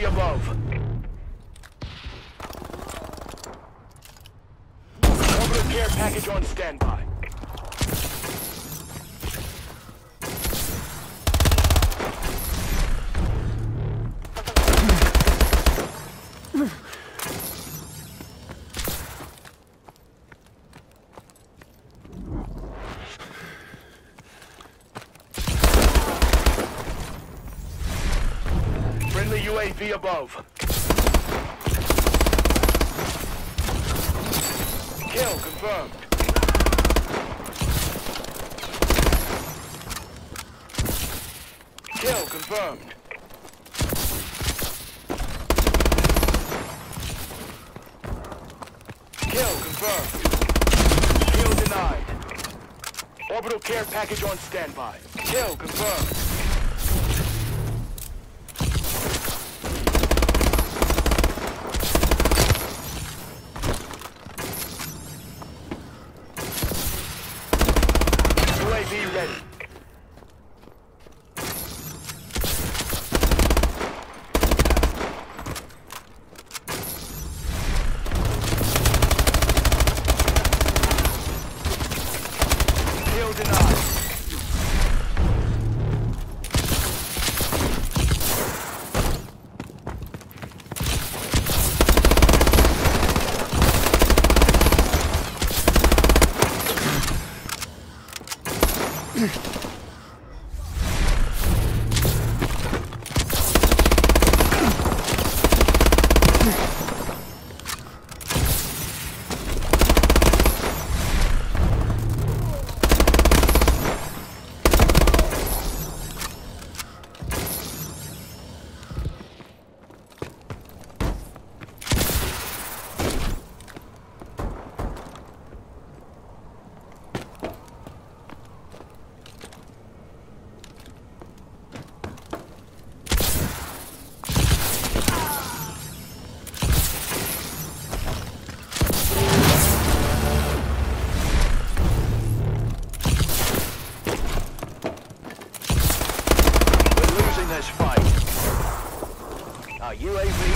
the above. Formative care package on standby. UAV above. Kill confirmed. Kill confirmed. Kill confirmed. Kill denied. Orbital care package on standby. Kill confirmed. Ready. Kill denied. UAV